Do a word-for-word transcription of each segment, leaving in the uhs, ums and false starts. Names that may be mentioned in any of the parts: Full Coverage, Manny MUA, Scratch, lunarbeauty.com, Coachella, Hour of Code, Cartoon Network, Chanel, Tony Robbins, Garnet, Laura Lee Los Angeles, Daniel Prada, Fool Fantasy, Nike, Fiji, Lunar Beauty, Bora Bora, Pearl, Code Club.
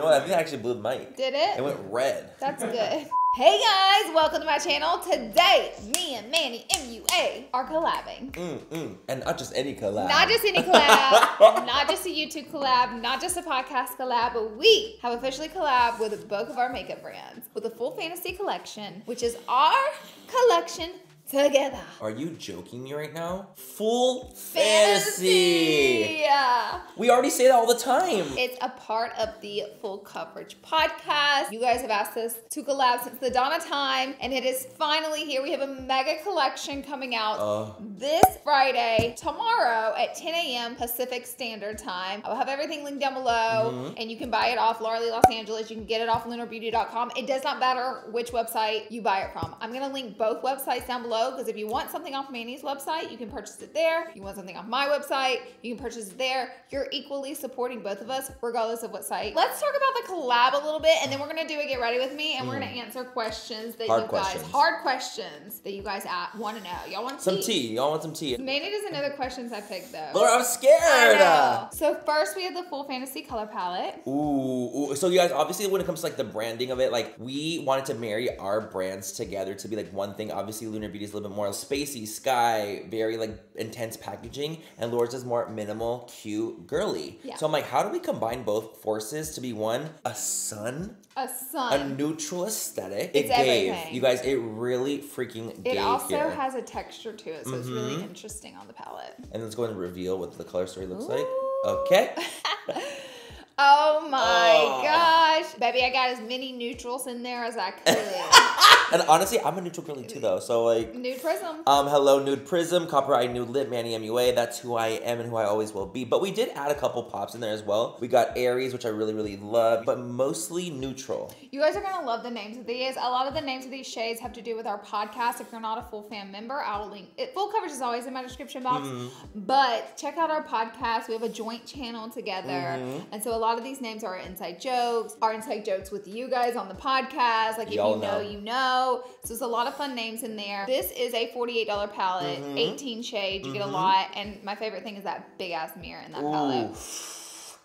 No, I think I actually blew the mic. Did it? It went red. That's good. Hey guys, welcome to my channel. Today, me and Manny M U A are collabing. Mm, mm. And not just any collab. Not just any collab, not just a YouTube collab, not just a podcast collab, but we have officially collabed with both of our makeup brands with the Fool Fantasy collection, which is our collection together. Are you joking me right now? Full Fantasy. Yeah. We already say that all the time. It's a part of the Full Coverage podcast. You guys have asked us to collab since the dawn of time, and it is finally here. We have a mega collection coming out uh. this Friday, tomorrow at ten A M Pacific Standard Time. I'll have everything linked down below, mm-hmm. and you can buy it off Laura Lee Los Angeles. You can get it off lunar beauty dot com. It does not matter which website you buy it from. I'm gonna link both websites down below, because if you want something off Manny's website, you can purchase it there. If you want something off my website, you can purchase it there. You're equally supporting both of us, regardless of what site. Let's talk about the collab a little bit, and then we're gonna do a Get Ready With Me, and mm. we're gonna answer questions that hard you guys, questions. hard questions that you guys wanna know. Y'all want some tea? Some tea, y'all want some tea. Manny doesn't know the questions I picked though. Laura, I'm scared. I know. So first we have the Full Fantasy color palette. Ooh, ooh, so you guys, obviously when it comes to like the branding of it, like we wanted to marry our brands together to be like one thing. Obviously Lunar Beauty is a little bit more spacey, sky, very like intense packaging, and Laura's is more minimal, cute, girly. Yeah. So I'm like, how do we combine both forces to be one? A sun, a sun, a neutral aesthetic. It's it gave everything. You guys, it really freaking it gave. It also here. has a texture to it, so mm-hmm. it's really interesting on the palette. And let's go ahead and reveal what the color story looks Ooh. like. Okay. Oh my oh. gosh. Baby, I got as many neutrals in there as I could. And honestly, I'm a neutral girly too though, so like. Nude Prism. Um, hello Nude Prism, Copper Eye Nude Lip, Manny M U A, that's who I am and who I always will be. But we did add a couple pops in there as well. We got Aries, which I really, really love, but mostly neutral. You guys are gonna love the names of these. A lot of the names of these shades have to do with our podcast. If you're not a Full Fan member, I'll link it. Full Coverage is always in my description box, mm-hmm. but check out our podcast. We have a joint channel together, mm-hmm. and so a lot A lot of these names are inside jokes, are inside jokes with you guys on the podcast. Like if you know, know, you know. So there's a lot of fun names in there. This is a forty-eight dollar palette, mm-hmm. eighteen shades. You mm-hmm. get a lot. And my favorite thing is that big ass mirror in that Ooh. palette.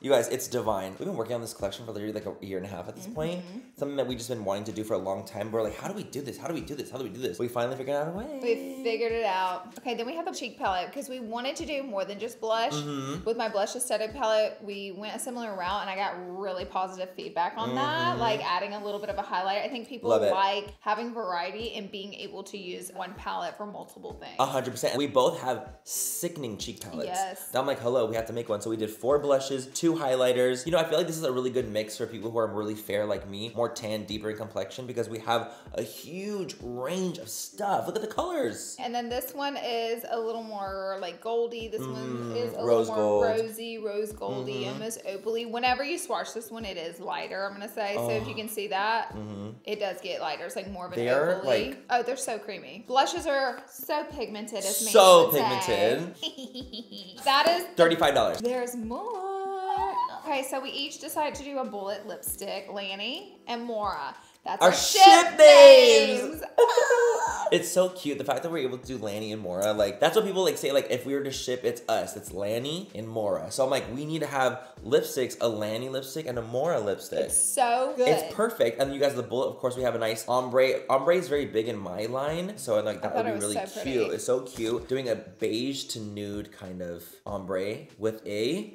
You guys, it's divine. We've been working on this collection for literally like a year and a half at this mm-hmm. point. Something that we've just been wanting to do for a long time. We're like, how do we do this? How do we do this? How do we do this? We finally figured out a way. We figured it out. Okay, then we have a cheek palette because we wanted to do more than just blush. Mm-hmm. With my blush aesthetic palette, we went a similar route and I got really positive feedback on mm-hmm. that. Like adding a little bit of a highlight. I think people like having variety and being able to use one palette for multiple things. one hundred percent. We both have sickening cheek palettes. Yes. Now I'm like, hello, we have to make one. So we did four blushes, two highlighters. You know, I feel like this is a really good mix for people who are really fair like me, more tan, deeper in complexion, because we have a huge range of stuff. Look at the colors. And then this one is a little more like goldy. This mm, one is a little more gold. rosy, rose goldy, mm-hmm. almost opally. Whenever you swatch this one, it is lighter, I'm gonna say. So oh. if you can see that, mm-hmm. it does get lighter. It's like more of an They're opally. Like, oh, they're so creamy. Blushes are so pigmented, as Manny So pigmented. That is thirty-five dollars. There's more. Okay, so we each decided to do a bullet lipstick, Lanny and Mora. That's our, our ship, ship names. names. It's so cute. The fact that we're able to do Lanny and Mora, like that's what people like say, like if we were to ship, it's us. It's Lanny and Mora. So I'm like, we need to have lipsticks, a Lanny lipstick and a Mora lipstick. It's so good. It's perfect. And then you guys, the bullet, of course, we have a nice ombre. Ombre is very big in my line. So I'm like, that would be really so cute. Pretty. It's so cute. Doing a beige to nude kind of ombre with a...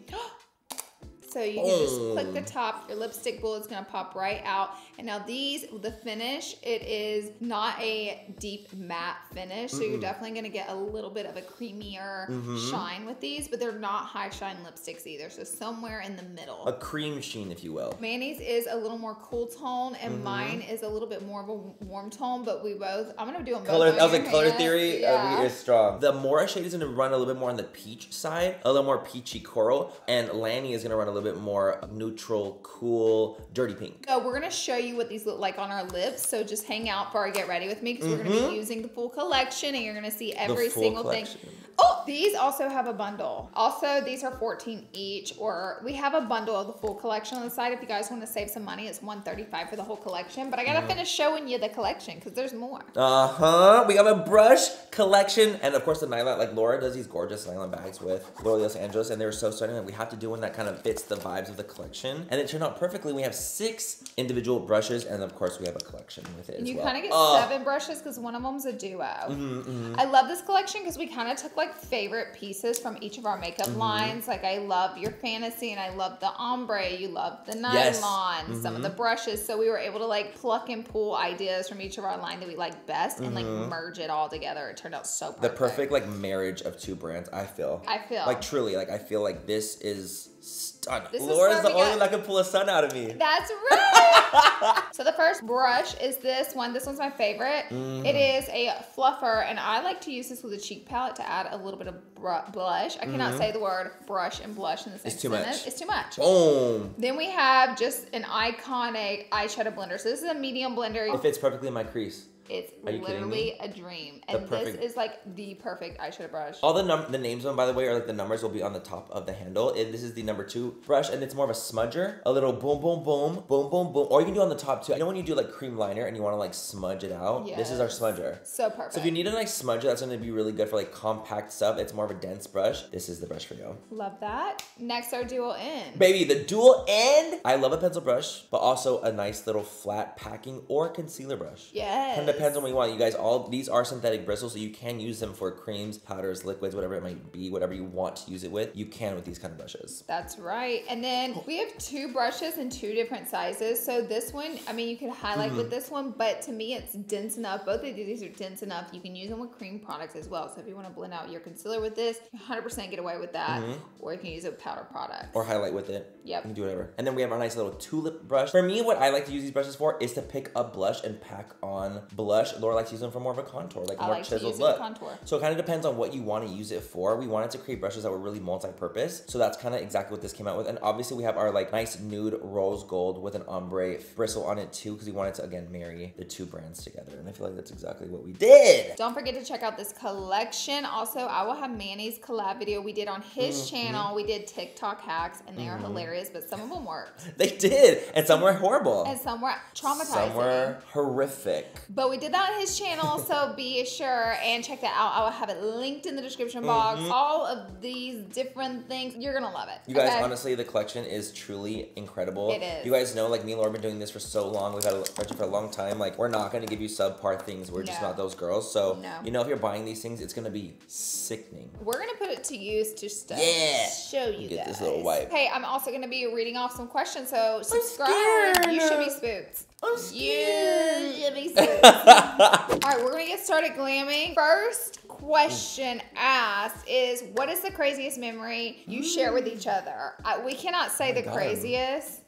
So you can just click the top, your lipstick bullet's gonna pop right out. And now these, the finish, it is not a deep matte finish, so mm-mm. you're definitely gonna get a little bit of a creamier mm-hmm. shine with these, but they're not high shine lipsticks either, so somewhere in the middle. A cream sheen, if you will. Manny's is a little more cool tone, and mm-hmm. mine is a little bit more of a warm tone, but we both, I'm gonna do a color. I was like, color theory yeah. uh, is strong. The Mora shade is gonna run a little bit more on the peach side, a little more peachy coral, and Lanny is gonna run a little A bit more neutral, cool, dirty pink. So we're gonna show you what these look like on our lips. So just hang out for our Get Ready With Me because mm-hmm. we're gonna be using the full collection and you're gonna see every single collection. thing. Oh, these also have a bundle. Also, these are fourteen each, or we have a bundle of the full collection on the side. If you guys want to save some money, it's one thirty-five for the whole collection. But I gotta mm. finish showing you the collection because there's more. Uh huh. We have a brush collection, and of course the nylon. Like Laura does these gorgeous nylon bags with Laura Lee Los Angeles, and they were so stunning that we have to do one that kind of fits the vibes of the collection. And it turned out perfectly. We have six individual brushes, and of course we have a collection with it as well. You kind of get oh. seven brushes because one of them's a duo. Mm-hmm, mm-hmm. I love this collection because we kind of took like favorite pieces from each of our makeup mm-hmm. lines. Like I love your fantasy and I love the ombre. You love the nylon, yes. mm-hmm. some of the brushes. So we were able to like pluck and pull ideas from each of our line that we like best mm-hmm. and like merge it all together. It turned out so perfect. The perfect like marriage of two brands, I feel. I feel. Like truly, like I feel like this is stunning. This Laura's is the only one that can pull a sun out of me. That's right. So the first brush is this one. This one's my favorite. Mm. It is a fluffer, and I like to use this with a cheek palette to add a little bit of blush. I cannot mm-hmm. say the word brush and blush in the same sentence. It's too much. It's too much. Boom. Then we have just an iconic eyeshadow blender. So this is a medium blender. It fits perfectly in my crease. It's literally a dream. And this is like the perfect eyeshadow brush. All the num the names on, by the way, are like the numbers will be on the top of the handle. And this is the number two brush, and it's more of a smudger. A little boom, boom, boom, boom, boom, boom. Or you can do on the top too. You know when you do like cream liner and you want to like smudge it out? Yes. This is our smudger. So perfect. So if you need a nice smudger, that's going to be really good for like compact stuff. It's more of a dense brush. This is the brush for you. Love that. Next, our dual end. Baby, the dual end. I love a pencil brush, but also a nice little flat packing or concealer brush. Yes. Kind of depends on what you want. You guys, all these are synthetic bristles, so you can use them for creams, powders, liquids, whatever it might be, whatever you want to use it with, you can with these kind of brushes. That's right. And then we have two brushes in two different sizes. So this one, I mean, you can highlight mm. with this one, but to me, it's dense enough. Both of these are dense enough. You can use them with cream products as well. So if you want to blend out your concealer with this, you one hundred percent get away with that, mm-hmm. or you can use it with powder products. Or highlight with it. Yep. You can do whatever. And then we have our nice little tulip brush. For me, what I like to use these brushes for is to pick a blush and pack on blush. Blush. Laura likes to use them for more of a contour, like I more like chiseled to use look. Contour. So it kind of depends on what you want to use it for. We wanted to create brushes that were really multi-purpose, so that's kind of exactly what this came out with. And obviously we have our like nice nude rose gold with an ombre bristle on it too, because we wanted to again marry the two brands together, and I feel like that's exactly what we did. Don't forget to check out this collection. Also, I will have Manny's collab video we did on his mm-hmm. channel. We did TikTok hacks, and they mm-hmm. are hilarious, but some of them worked. They did, and some were horrible, and some were traumatizing, some were horrific, but we did that on his channel, so be sure and check that out. I will have it linked in the description box. Mm-hmm. All of these different things. You're going to love it. You guys, okay? Honestly, the collection is truly incredible. It is. You guys know, like, me and Laura have been doing this for so long. We've had a collection for a long time. Like, we're not going to give you subpar things. We're no. just not those girls. So, no. you know, if you're buying these things, it's going to be sickening. We're going to put it to use to stuff. Yeah. Show you get guys. Get this little wipe. Hey, I'm also going to be reading off some questions, so subscribe. You should be spooked. I'm scared. You should be spooked. All right, we're gonna get started glamming. First question asked is, what is the craziest memory you mm. share with each other? I, we cannot say oh the God. craziest.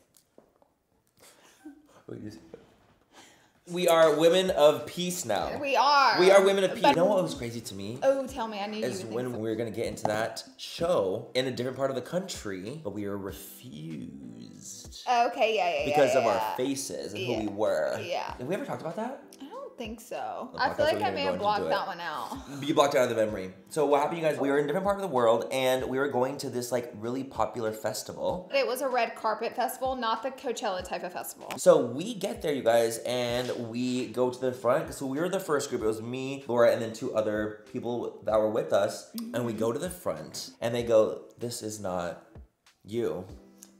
We are women of peace now. We are. We are women of peace. But, you know what was crazy to me? Oh, tell me. I knew you would think so. When we were going to get into that show in a different part of the country, but we were refused. Okay, yeah, yeah, because yeah. Because of yeah. our faces and yeah. who we were. Yeah. Have we ever talked about that? I don't think so. I feel like I may have blocked that one out. You blocked it out of the memory. So what happened, you guys, we were in a different part of the world, and we were going to this like really popular festival. It was a red carpet festival, not the Coachella type of festival. So we get there, you guys, and we go to the front. So we were the first group. It was me, Laura, and then two other people that were with us. Mm-hmm. And we go to the front, and they go, "This is not you."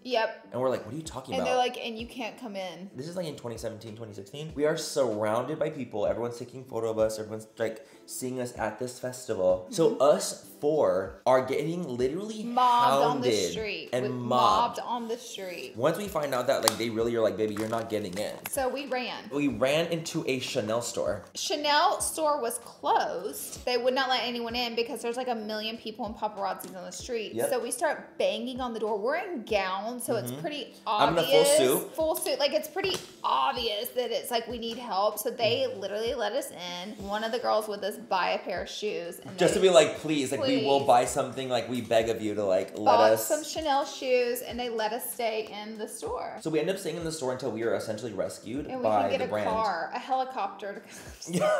Yep. And we're like, what are you talking and about? And they're like, and you can't come in. This is like in twenty seventeen, twenty sixteen. We are surrounded by people. Everyone's taking photo of us. Everyone's like seeing us at this festival. Mm-hmm. So us four are getting literally mobbed on the street. And mobbed. mobbed on the street. Once we find out that like they really are like, baby, you're not getting in. So we ran. We ran into a Chanel store. Chanel store was closed. They would not let anyone in because there's like a million people and paparazzis on the street. Yep. So we start banging on the door. We're in gowns. So mm-hmm. it's pretty obvious. I'm in a full suit. Full suit. Like, it's pretty obvious that it's like we need help. So they literally let us in. One of the girls with us buy a pair of shoes. And Just they, to be like, please, please, like we will buy something. Like we beg of you to like let us. Bought some Chanel shoes, and they let us stay in the store. So we ended up staying in the store until we were essentially rescued and we by can get the a brand. car, a helicopter. To come.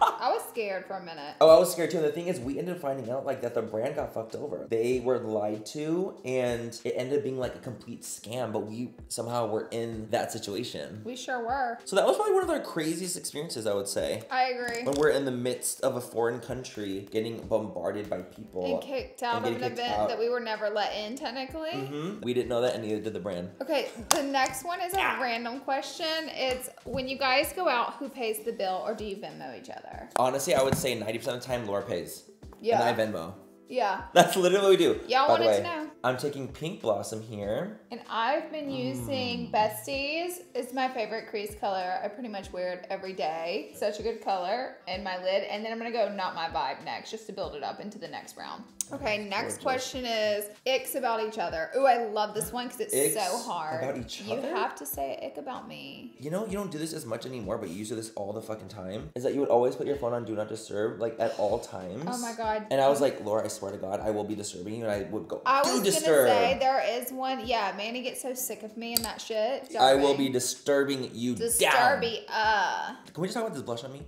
I was scared for a minute. Oh, I was scared too. The thing is, we ended up finding out like that the brand got fucked over. They were lied to, and it ended up being like a complete complete scam, but we somehow were in that situation. We sure were. So that was probably one of our craziest experiences, I would say. I agree. When we're in the midst of a foreign country, getting bombarded by people. And kicked out of an event that we were never let in, technically. Mm-hmm. We didn't know that, and neither did the brand. Okay, the next one is a ah. random question. It's, when you guys go out, who pays the bill, or do you Venmo each other? Honestly, I would say ninety percent of the time, Laura pays. Yeah. And I Venmo. Yeah. That's literally what we do. Y'all wanted way, to know. I'm taking Pink Blossom here. And I've been using mm. Besties. It's my favorite crease color. I pretty much wear it every day. Such a good color in my lid. And then I'm gonna go Not My Vibe next, just to build it up into the next round. Okay, oh, next gorgeous. question is icks about each other. Ooh, I love this one because it's icks so hard. About each other? You have to say ick about me. You know, you don't do this as much anymore, but you used to do this all the fucking time. Is that you would always put your phone on Do Not Disturb, like at all times. Oh my God. And I was like, Laura, I swear to God, I will be disturbing you, and I would go, I was gonna say, there is one, yeah, Manny gets so sick of me and that shit. Disturbing. I will be disturbing you down. uh. Can we just talk about this blush on me?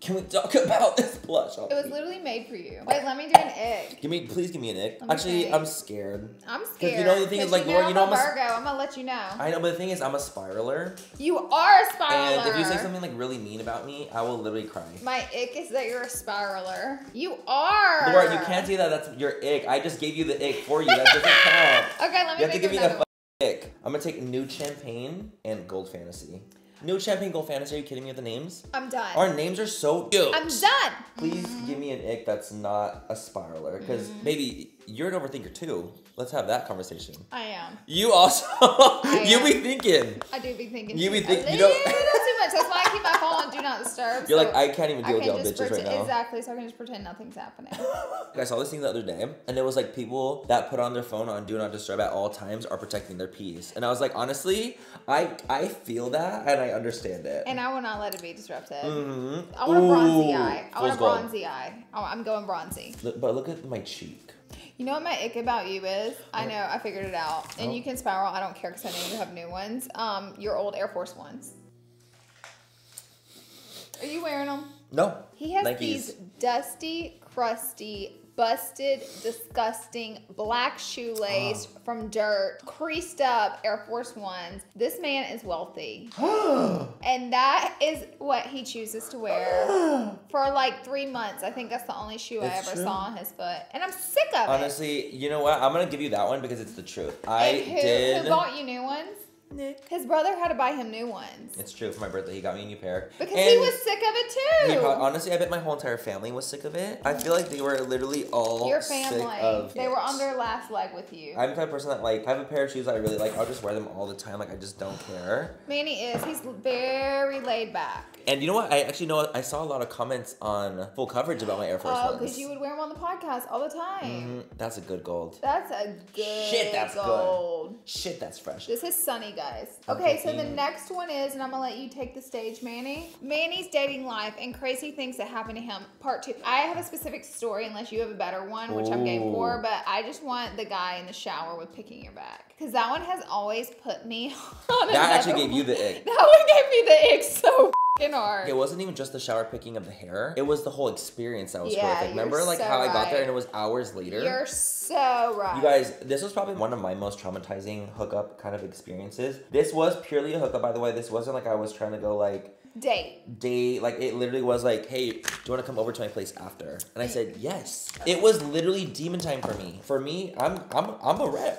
Can we talk about this blush? It was literally made for you. Wait, let me do an ick. Give me, please give me an ick. Actually, I'm scared. I'm scared. Because you know the thing is, like, Laura, you know I'm a Virgo. I'm gonna let you know. I know, but the thing is, I'm a spiraler. You are a spiraler. And if you say something like really mean about me, I will literally cry. My ick is that you're a spiraler. You are. Laura, you can't say that. That's your ick. I just gave you the ick for you. That doesn't count. Okay, let me. You have to give me a ick. I'm gonna take Nude Champagne and Gold Fantasy. New Champagne, Gold Fantasy, are you kidding me with the names? I'm done. Our names are so cute. I'm done. Please mm. give me an ick that's not a spiraler, because mm. maybe you're an overthinker too. Let's have that conversation. I am. You also, you am. be thinking. I do be thinking. You be thinking. You know, that's too much. That's why I keep my phone on Do Not Disturb. You're so like, I can't even deal can with y'all bitches right now. Exactly, so I can just pretend nothing's happening. I saw this thing the other day, and it was like people that put on their phone on Do Not Disturb at all times are protecting their peace. And I was like, honestly, I, I feel that, and I understand it. And I will not let it be disrupted. Mm-hmm. I want Ooh, a bronzy eye. I want a bronzy gold. eye. Oh, I'm going bronzy. Look, but look at my cheek. You know what my ick about you is? I know, I figured it out. And oh. you can spiral, I don't care because I know you have new ones. Um, your old Air Force Ones. Are you wearing them? No. He has Nikes. These dusty, crusty, busted, disgusting, black shoelace oh. from dirt, creased up Air Force Ones. This man is wealthy. And that is what he chooses to wear for like three months. I think that's the only shoe it's I ever true. saw on his foot. And I'm sick of Honestly, it. Honestly, you know what? I'm gonna give you that one because it's the truth. I and who, did. Who bought you new ones? Nick. His brother had to buy him new ones. It's true. For my birthday, he got me a new pair. Because and he was sick of it, too. He probably, honestly, I bet my whole entire family was sick of it. I feel like they were literally all Your family. sick of They it. were on their last leg with you. I'm the type of person that, like, I have a pair of shoes I really like. I'll just wear them all the time. Like, I just don't care. Manny is. He's very laid back. And you know what? I actually know I saw a lot of comments on Full Coverage about my Air Force Ones. Oh, because you would wear them on the podcast all the time. Mm-hmm. That's a good gold. That's a good Shit, that's gold. good. Shit, that's fresh. This is sunny, guys. Okay, so the next one is, and I'm gonna let you take the stage, Manny. Manny's dating life and crazy things that happened to him, part two. I have a specific story, unless you have a better one, which Ooh. I'm game for, but I just want the guy in the shower with picking your back. Because that one has always put me on That actually gave one. you the ick. That one gave me the ick so hard. It wasn't even just the shower picking of the hair. It was the whole experience that was yeah, horrific. Remember like so how right. I got there and it was hours later? You're so right. You guys, this was probably one of my most traumatizing hookup kind of experiences. This was purely a hookup, by the way. This wasn't like I was trying to go like... Date. Date. Like, it literally was like, hey, do you want to come over to my place after? And I said, yes. It was literally demon time for me. For me, I'm, I'm, I'm a wreck.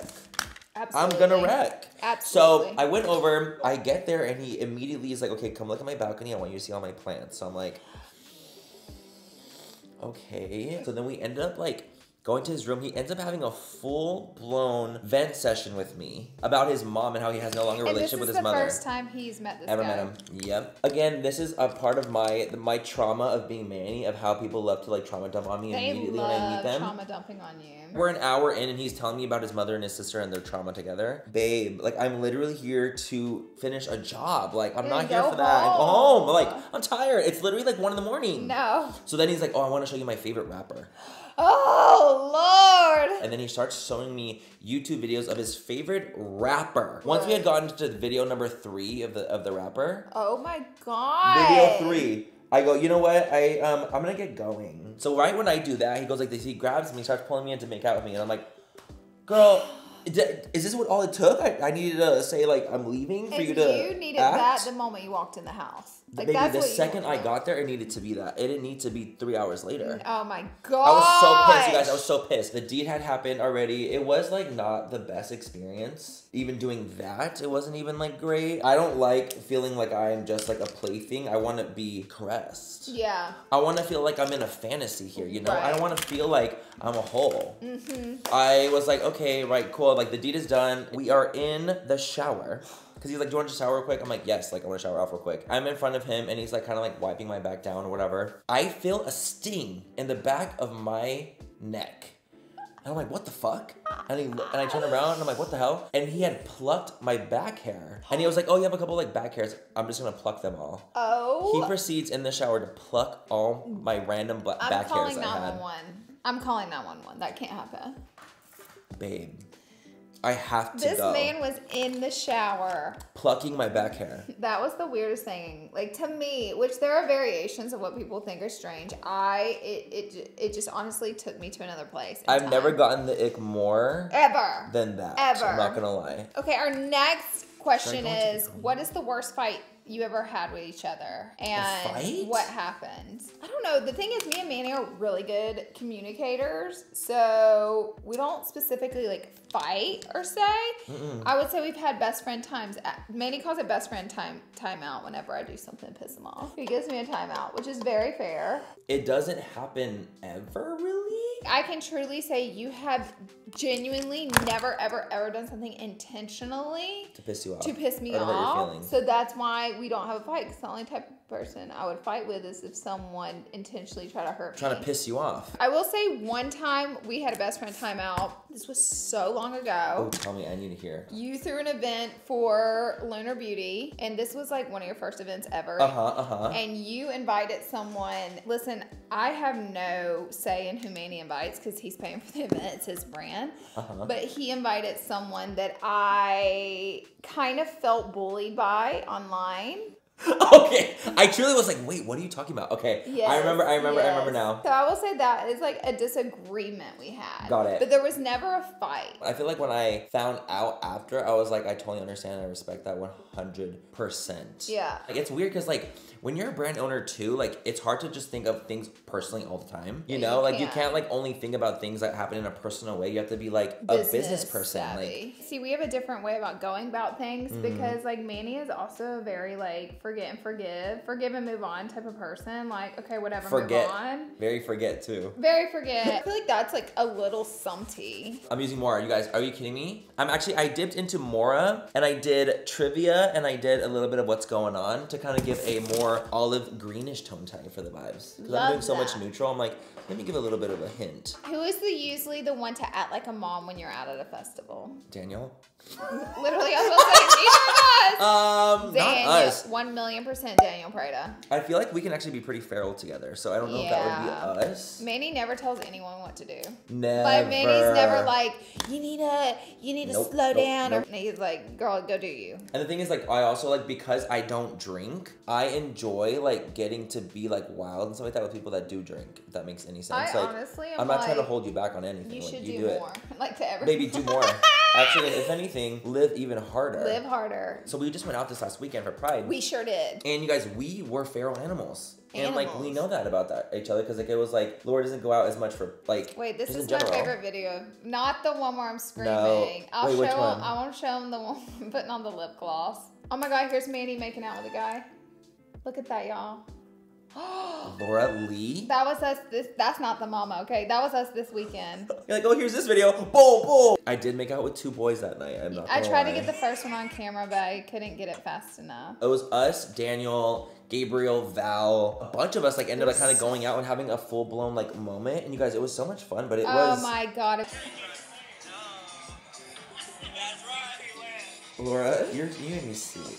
Absolutely. I'm gonna wreck. Absolutely. So I went over, I get there, and he immediately is like, okay, come look at my balcony. I want you to see all my plants. So I'm like, okay. So then we ended up like going to his room. He ends up having a full-blown vent session with me about his mom and how he has no longer a relationship with his mother. And this is the first time he's met this guy. Ever met him. Yep. Again, this is a part of my my trauma of being Manny, of how people love to like trauma dump on me immediately when I meet them. They love trauma dumping on you. We're an hour in and he's telling me about his mother and his sister and their trauma together. Babe, like I'm literally here to finish a job. Like I'm not here for that. I go home. Like I'm tired. It's literally like one in the morning. No. So then he's like, oh, I want to show you my favorite rapper. Oh, Lord. And then he starts showing me YouTube videos of his favorite rapper. Once we had gotten to video number three of the of the rapper. Oh, my God. Video three. I go, you know what? I, um, I'm going to get going. So right when I do that, he goes like this. He grabs me, starts pulling me in to make out with me. And I'm like, Girl, is this what all it took? I, I needed to say, like, I'm leaving for if you to you needed act? that the moment you walked in the house. Like, Baby, that's the what second I got there, it needed to be that. It didn't need to be three hours later. Oh, my God. I was so pissed, you guys. I was so pissed. The deed had happened already. It was, like, not the best experience. Even doing that, it wasn't even, like, great. I don't like feeling like I am just, like, a plaything. I want to be caressed. Yeah. I want to feel like I'm in a fantasy here, you know? Right. I don't want to feel like I'm a whole. Mm-hmm. I was like, okay, right, cool. Like, the deed is done. We are in the shower. Because he's like, do you want to shower real quick? I'm like, yes, like, I want to shower off real quick. I'm in front of him, and he's like, kind of like wiping my back down or whatever. I feel a sting in the back of my neck. And I'm like, what the fuck? And, he, and I turn around, and I'm like, what the hell? And he had plucked my back hair. And he was like, oh, you have a couple, like, back hairs. I'm just going to pluck them all. Oh. He proceeds in the shower to pluck all my random black I'm back hairs I had. I'm calling nine one one. That can't happen. Babe. I have to This go. man was in the shower. Plucking my back hair. That was the weirdest thing. Like, to me, which there are variations of what people think are strange. I, it, it, it just honestly took me to another place. I've time. never gotten the ick more. Ever. Than that. Ever. So I'm not gonna lie. Okay, our next question is, what is the worst fight you ever had with each other? And what happened? I don't know. The thing is, me and Manny are really good communicators. So we don't specifically like fight or say. Mm-mm. I would say we've had best friend times. Manny calls it best friend time timeout whenever I do something to piss him off. He gives me a timeout, which is very fair. It doesn't happen ever, really? I can truly say you have genuinely never, ever, ever done something intentionally to piss you off. To piss me off. So that's why we don't have a fight, because the only type of person I would fight with is if someone intentionally tried to hurt Trying me. Trying to piss you off. I will say one time we had a best friend timeout. This was so long ago. Oh, tell me, I need to hear. You threw an event for Lunar Beauty, and this was like one of your first events ever. Uh-huh, uh-huh. And you invited someone. Listen, I have no say in who Manny invites, because he's paying for the event. It's his brand. Uh-huh. But he invited someone that I kind of felt bullied by online. Okay, I truly was like, wait, what are you talking about? Okay, yes, I remember, I remember, yes. I remember now. So I will say that is like a disagreement we had. Got it. But there was never a fight. I feel like when I found out after, I was like, I totally understand. I respect that one hundred percent. Yeah. Like, it's weird because like, when you're a brand owner too, like, it's hard to just think of things personally all the time. You know, you like can't. you can't like only think about things that happen in a personal way. You have to be like business a business person. Savvy. Like, see, we have a different way about going about things mm-hmm. because like Manny is also a very like forget and forgive, forgive and move on type of person. Like, okay, whatever, forget. move on. Very forget too. Very forget. I feel like that's like a little sumpty. I'm using Mora, you guys. Are you kidding me? I'm actually, I dipped into Mora and I did trivia and I did a little bit of what's going on to kind of give a more olive greenish tone type for the vibes. Because I'm doing so that. much neutral, I'm like, let me give a little bit of a hint. Who is the usually the one to act like a mom when you're out at a festival? Daniel. Literally, I was like, neither of us. Um, Daniel, not us. One million percent Daniel Prada. I feel like we can actually be pretty feral together, so I don't know yeah. if that would be us. Manny never tells anyone what to do. Never. Like, Manny's never like, you need a, you need nope, to slow nope, down. Nope. Or he's like, girl, go do you. And the thing is, like, I also, like, because I don't drink, I enjoy Enjoy like getting to be like wild and stuff like that with people that do drink. If that makes any sense. I like, honestly, I'm, I'm not like, trying to hold you back on anything. You like, should you do, do more. It. Like to everyone. Baby, do more. Actually, if anything, live even harder. Live harder. So we just went out this last weekend for Pride. We sure did. And you guys, we were feral animals. And Animals. like we know that about that each other because like it was like Laura doesn't go out as much for like. Wait, this is my favorite video, not the one where I'm screaming. No. I'll Wait, show. Which one? Him, I won't show him the one I'm putting on the lip gloss. Oh my God! Here's Manny making out with a guy. Look at that, y'all. Laura Lee? That was us this, that's not the mama, okay? That was us this weekend. You're like, oh, here's this video, boom, boom. I did make out with two boys that night, I'm not I tried lie. to get the first one on camera, but I couldn't get it fast enough. It was us, Daniel, Gabriel, Val, a bunch of us like ended up kind of going out and having a full-blown like moment. And you guys, it was so much fun, but it oh was- Oh my God. Laura, you're, you and me sleep.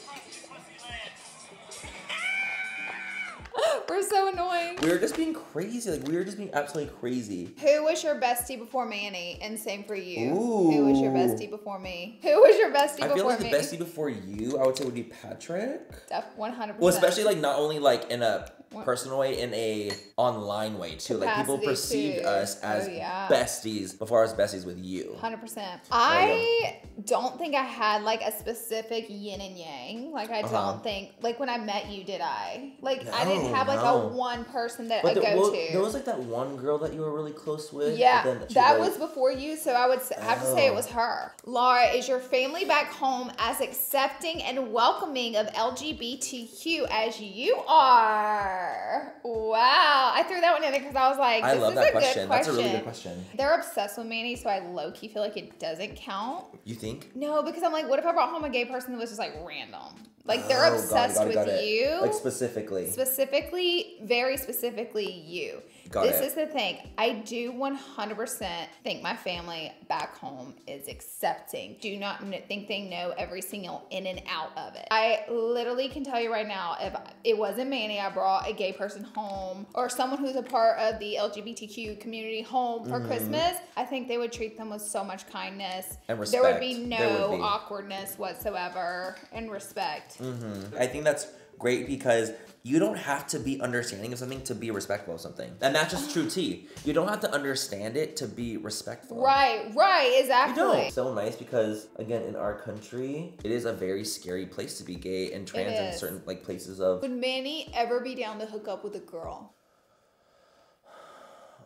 We're so annoying. We were just being crazy. Like, we were just being absolutely crazy. Who was your bestie before Manny? And same for you. Ooh. Who was your bestie before me? Who was your bestie I before me? I feel like me? the bestie before you, I would say, would be Patrick. Def one hundred percent. Well, especially, like, not only, like, in a personal way, in a online way, too. Capacity, like, people perceived too. us as oh, yeah. besties before I was besties with you. one hundred percent. I don't think I had, like, a specific yin and yang. Like, I uh-huh. don't think, like, when I met you, did I? Like, no, I didn't have, like, no. a one person that I like, go well, to. There was, like, that one girl that you were really close with. Yeah, then that, that was before you, so I would have oh. to say it was her. Laura, is your family back home as accepting and welcoming of L G B T Q as you are? Wow. I threw that one in there because I was like, this I love is that a question. good question. That's a really good question. They're obsessed with Manny, so I low-key feel like it doesn't count. You think? No, because I'm like, what if I brought home a gay person that was just like random? Like, they're oh, obsessed got it, got it, with you. Like, specifically. Specifically, very specifically you. Got this it. is the thing. I do one hundred percent think my family back home is accepting. Do not think they know every single in and out of it. I literally can tell you right now, if it wasn't Manny, I brought a gay person home or someone who's a part of the L G B T Q community home for mm-hmm. Christmas, I think they would treat them with so much kindness. And respect. There would be no would be. awkwardness whatsoever, and respect. Mm-hmm. I think that's great because you don't have to be understanding of something to be respectful of something. And that's just true tea. You don't have to understand it to be respectful. Right, right, exactly. You don't. So nice because, again, in our country, it is a very scary place to be gay and trans in certain like places of... Would Manny ever be down to hook up with a girl?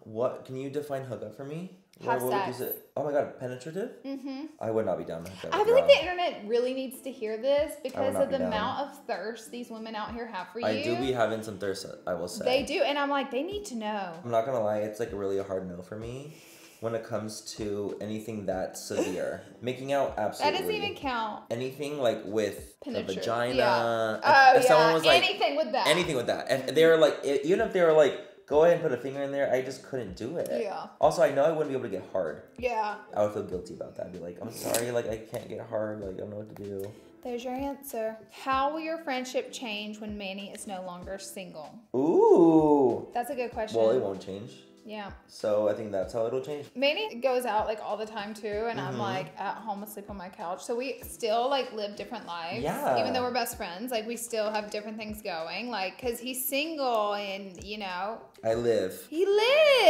What? Can you define hook up for me? Have sex. Oh my God, penetrative? Mm-hmm. I would not be down with that. I feel like the internet really needs to hear this because of the down. amount of thirst these women out here have for I you. I do be having some thirst, I will say. They do, and I'm like, they need to know. I'm not gonna lie, it's like really a hard no for me when it comes to anything that severe. Making out, absolutely. That doesn't even count. Anything like with Penetra the vagina. Yeah. If, oh if yeah, someone was like, anything with that. Anything with that. And they were like, even if they were like, go ahead and put a finger in there. I just couldn't do it. Yeah. Also, I know I wouldn't be able to get hard. Yeah. I would feel guilty about that. I'd be like, I'm sorry, like I can't get hard. Like I don't know what to do. There's your answer. How will your friendship change when Manny is no longer single? Ooh. That's a good question. Well, it won't change. Yeah. So I think that's how it'll change. Manny goes out like all the time too, and mm-hmm. I'm like at home asleep on my couch. So we still like live different lives. Yeah. Even though we're best friends, like we still have different things going. Like, cause he's single and you know. I live. He lives.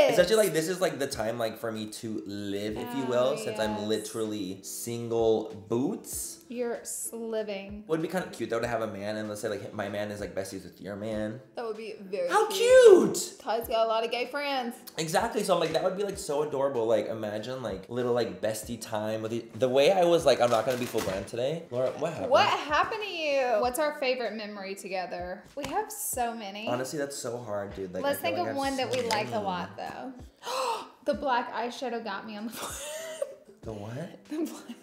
It's actually like, this is like the time like for me to live, if oh, you will, yes. since I'm literally single boots. You're living. Would be kind of cute though to have a man, and let's say like my man is like besties with your man. That would be very How cute. cute. Ty's got a lot of gay friends. Exactly, so I'm like, that would be like so adorable. Like imagine like little like bestie time with the, the way I was like, I'm not gonna be full glam today. Laura, what happened? What happened to you? What's our favorite memory together? We have so many. Honestly, that's so hard, dude. Like, Let's think like of I one that so we liked a lot though. The black eyeshadow got me on the floor. The what? The black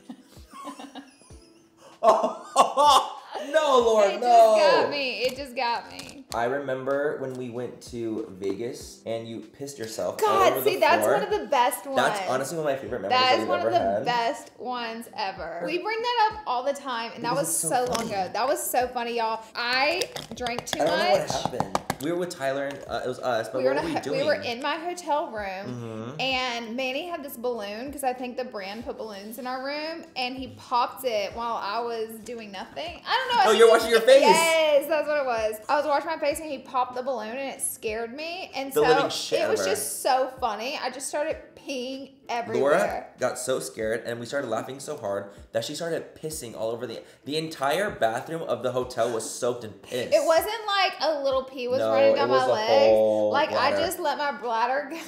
Oh, no, Laura, it no. It just got me. It just got me. I remember when we went to Vegas and you pissed yourself. God, see, that's floor. one of the best ones. That's honestly one of my favorite memories That is that one of the had. best ones ever. We bring that up all the time, and because that was so, so long ago. That was so funny, y'all. I drank too I don't much. Know what happened. We were with Tyler, and uh, it was us, but we what were, were we doing? We were in my hotel room, mm-hmm. and Manny had this balloon, because I think the brand put balloons in our room, and he popped it while I was doing nothing. I don't know. I oh, you're washing your face. Yes, that's what it was. I was washing my face, and he popped the balloon, and it scared me, and the so shit it ever. was just so funny. I just started peeing everywhere. Laura got so scared, and we started laughing so hard that she started pissing all over the the entire bathroom of the hotel was soaked in piss. It wasn't like a little pee was no, running down my legs. Like bladder. I just let my bladder go.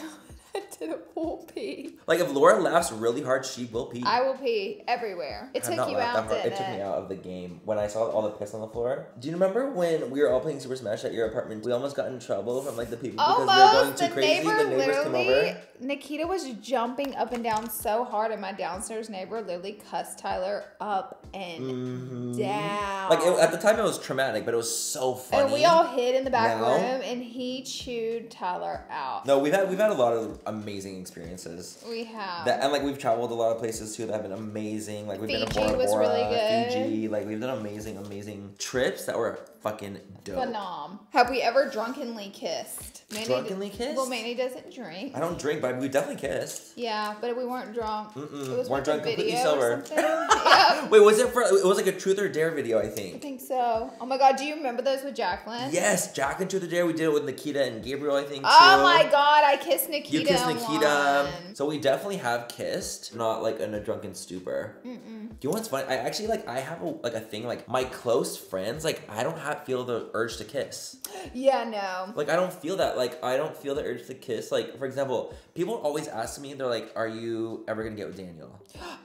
I did a full pee. Like if Laura laughs really hard, she will pee. I will pee everywhere. It took you out, didn't it? It took me out of the game when I saw all the piss on the floor. Do you remember when we were all playing Super Smash at your apartment? We almost got in trouble from like the people because we were going too crazy. The neighbors came over. Nikita was jumping up and down so hard, and my downstairs neighbor literally cussed Tyler up and mm-hmm. down. Like, it, at the time, it was traumatic, but it was so funny. And we all hid in the back now, room, and he chewed Tyler out. No, we've had we've had a lot of amazing experiences. We have. That, and, like, we've traveled a lot of places, too, that have been amazing. Like, we've Fiji been to Bora Bora, was really good. Fiji. Like, we've done amazing, amazing trips that were fucking dope. Phenom. Have we ever drunkenly kissed? Manny drunkenly did, kissed? Well, Manny doesn't drink. I don't drink, but we definitely kissed. Yeah, but we weren't drunk. Mm-mm. It was weren't drunk, completely sober. Yeah. Wait, was it for, it was like a Truth or Dare video, I think. I think so. Oh my God, do you remember those with Jacqueline? Yes, Jacqueline Truth or Dare. We did it with Nikita and Gabriel, I think, too. Oh my God, I kissed Nikita. You kissed Nikita. One. So we definitely have kissed, not like in a drunken stupor. Mm-mm. Do you know what's funny? I actually, like, I have a, like a thing, like, my close friends, like, I don't have feel the urge to kiss. Yeah, no. Like, I don't feel that. Like, I don't feel the urge to kiss. Like, for example, people always ask me, they're like, are you ever going to get with Daniel?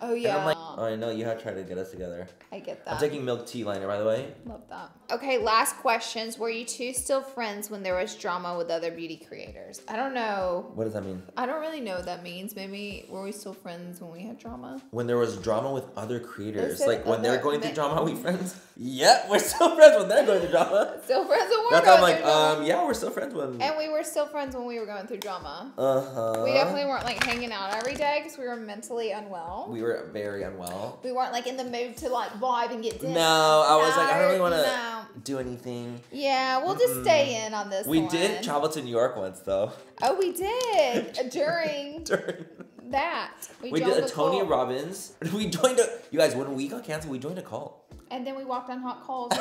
Oh, yeah. And I'm like, oh, I know, you have tried to get us together. I get that. I'm taking milk tea liner, by the way. Love that. Okay, last questions. Were you two still friends when there was drama with other beauty creators? I don't know. What does that mean? I don't really know what that means. Maybe, were we still friends when we had drama? When there was drama with other creators. Like, other when they're going through drama, we friends? Yep, we're still friends when they're going The drama. Still friends when we were going I'm like, through drama. Um, yeah, we're still friends when... And we were still friends when we were going through drama. Uh-huh. We definitely weren't, like, hanging out every day because we were mentally unwell. We were very unwell. We weren't, like, in the mood to, like, vibe and get dinner. No, I was no, like, I don't really want to no. do anything. Yeah, we'll just mm-mm. stay in on this We one. Did travel to New York once, though. Oh, we did. During... During... that. We, we did a Tony cult. Robbins. We joined a... You guys, when we got canceled, we joined a cult. And then we walked on hot coals.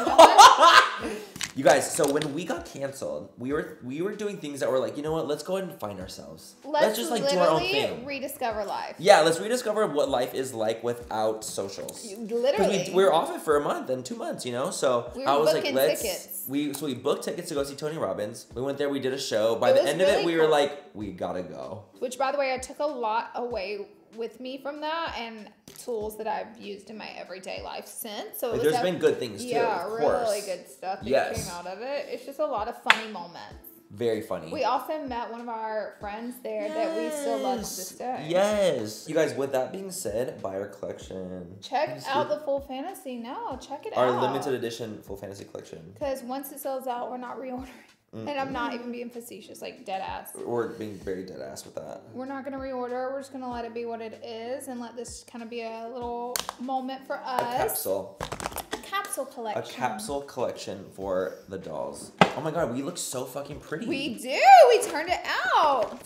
You guys, so when we got canceled, we were we were doing things that were like, you know what? Let's go ahead and find ourselves. Let's, let's just like do our own thing. Rediscover life. Yeah, let's rediscover what life is like without socials. Literally, we, we were off it for a month and two months, you know. So we were I was booking like, let's. Tickets. We so we booked tickets to go see Tony Robbins. We went there. We did a show. By it the end really of it, we were like, we gotta go. Which, by the way, I took a lot away with me from that and tools that I've used in my everyday life since. So it like was there's been good things too. Yeah, of course. Really good stuff that yes. came out of it. It's just a lot of funny moments. Very funny. We also met one of our friends there yes. that we still love to this day. Yes. You guys, with that being said, buy our collection. Check out the Full Fantasy now. Check it our out. Our limited edition Full Fantasy collection. Because once it sells out, we're not reordering. Mm-mm. And I'm not even being facetious, like dead ass. We're being very dead ass with that. We're not going to reorder. We're just going to let it be what it is and let this kind of be a little moment for us. A capsule. A capsule collection. A capsule collection for the dolls. Oh my God, we look so fucking pretty. We do. We turned it out.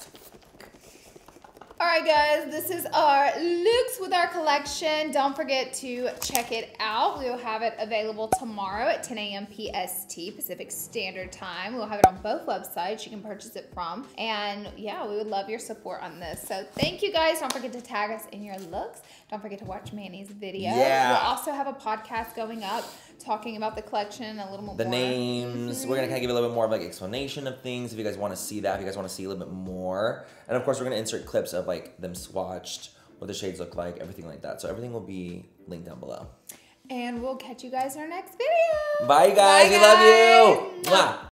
All right, guys, this is our looks with our collection. Don't forget to check it out. We will have it available tomorrow at ten A M P S T, Pacific Standard Time. We'll have it on both websites you can purchase it from. And yeah, we would love your support on this. So thank you, guys. Don't forget to tag us in your looks. Don't forget to watch Manny's video. Yeah. We'll also have a podcast going up talking about the collection a little more. The names. Mm-hmm. We're going to kind of give a little bit more of like explanation of things if you guys want to see that, if you guys want to see a little bit more. And of course, we're going to insert clips of like them swatched, what the shades look like, everything like that. So everything will be linked down below. And we'll catch you guys in our next video. Bye, guys. Bye, guys. We love you. Mwah.